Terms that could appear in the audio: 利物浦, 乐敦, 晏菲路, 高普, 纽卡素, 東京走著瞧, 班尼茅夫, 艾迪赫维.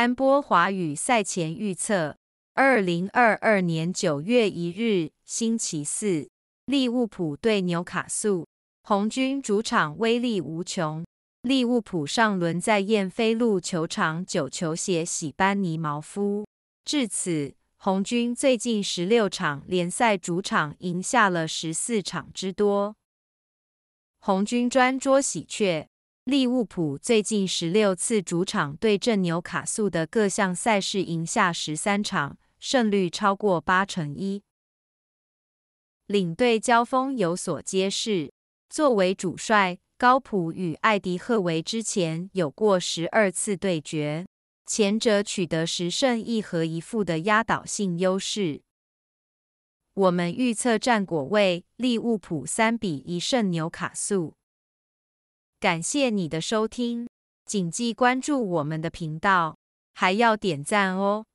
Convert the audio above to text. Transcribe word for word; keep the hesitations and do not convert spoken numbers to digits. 安波华语赛前预测二零二二年九月一日星期四，利物浦对纽卡素，红军主场威力无穷。利物浦上轮在晏菲路球场九球血洗班尼茅夫，至此红军最近十六场联赛主场赢下了十四场之多。红军专捉喜鹊，利物浦最近十六次主场对阵纽卡素的各项赛事赢下十三场，胜率超过八成一。领队交锋有所揭示，作为主帅，高普与艾迪赫维之前有过十二次对决，前者取得十胜一和一负的压倒性优势。我们预测战果为利物浦三比一胜纽卡素。感谢你的收听，谨记关注我们的频道，还要点赞哦。